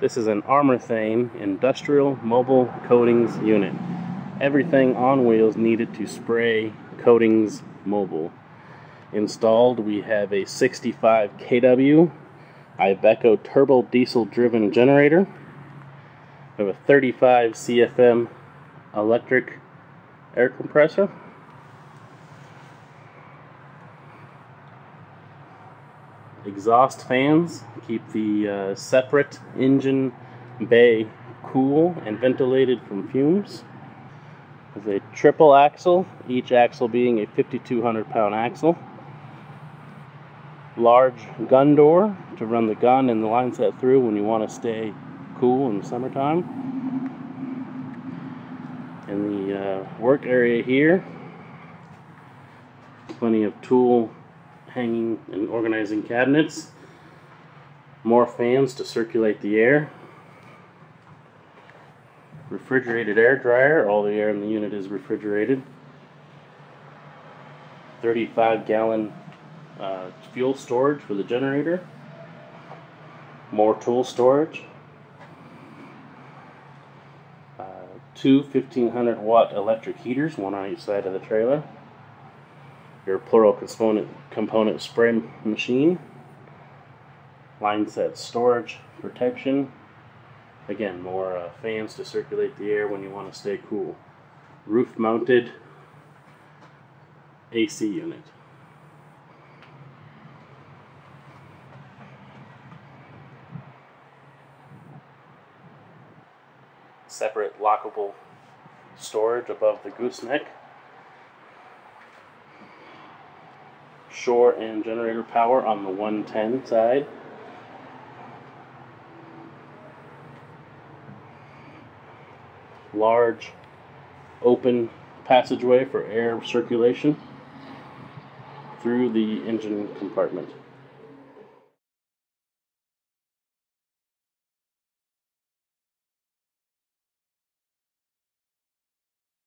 This is an ArmorThane industrial mobile coatings unit. Everything on wheels needed to spray coatings mobile. Installed, we have a 65 KW Iveco turbo diesel driven generator. We have a 35 CFM electric air compressor. Exhaust fans keep the separate engine bay cool and ventilated from fumes. There's a triple axle, each axle being a 5,200-pound axle. Large gun door to run the gun and the line set through when you want to stay cool in the summertime. And the work area here, plenty of tool hanging and organizing cabinets, more fans to circulate the air, refrigerated air dryer, all the air in the unit is refrigerated, 35-gallon fuel storage for the generator, more tool storage, two 1,500-watt electric heaters, one on each side of the trailer, your plural component spray machine, line set storage, protection, again more fans to circulate the air when you want to stay cool, roof mounted AC unit. Separate lockable storage above the gooseneck. Shore and generator power on the 110 side. Large open passageway for air circulation through the engine compartment.